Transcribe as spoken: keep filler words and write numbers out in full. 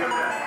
Yeah.